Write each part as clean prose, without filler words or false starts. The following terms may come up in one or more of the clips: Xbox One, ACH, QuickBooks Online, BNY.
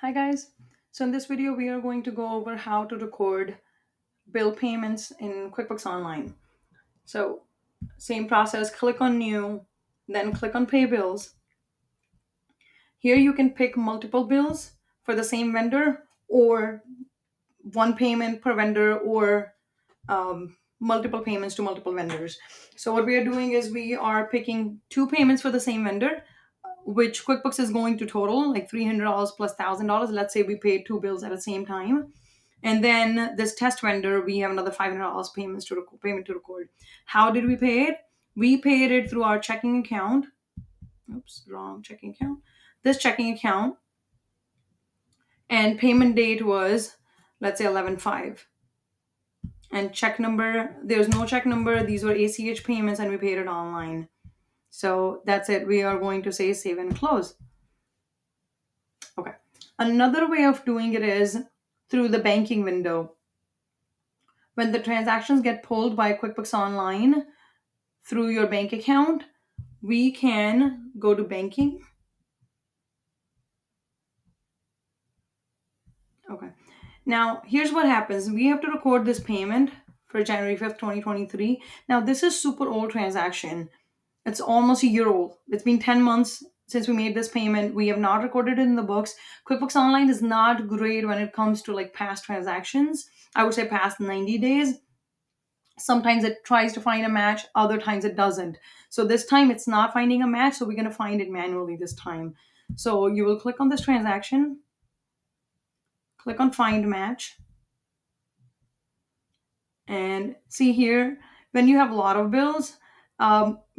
Hi guys, so in this video we are going to go over how to record bill payments in QuickBooks Online. So same process, click on new, then click on pay bills. Here you can pick multiple bills for the same vendor or one payment per vendor or multiple payments to multiple vendors. So what we are doing is we are picking two payments for the same vendor, which QuickBooks is going to total like $300 plus $1,000. Let's say we paid two bills at the same time. And then this test vendor, we have another $500 payment to record. How did we pay it? We paid it through our checking account. Oops, wrong checking account. This checking account. And payment date was, let's say 11/5. And check number, there's no check number. These were ACH payments and we paid it online. So that's it. We are going to say save and close. Okay. Another way of doing it is through the banking window. When the transactions get pulled by QuickBooks Online through your bank account, we can go to banking. Okay. Now here's what happens. We have to record this payment for January 5th, 2023. Now this is super old transaction. It's almost a year old. It's been 10 months since we made this payment. We have not recorded it in the books. QuickBooks Online is not great when it comes to like past transactions. I would say past 90 days. Sometimes it tries to find a match. Other times it doesn't. So this time it's not finding a match. So we're going to find it manually this time. So you will click on this transaction. Click on find match. And see here, when you have a lot of bills,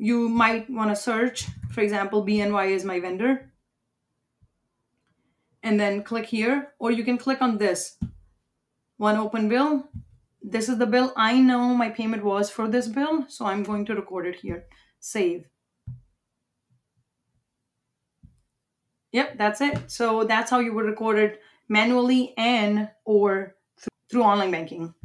you might want to search, for example, BNY is my vendor, and then click here, or you can click on this one open bill. This is the bill. I know my payment was for this bill, so I'm going to record it here. Save. Yep, that's it. So that's how you would record it manually and or through online banking.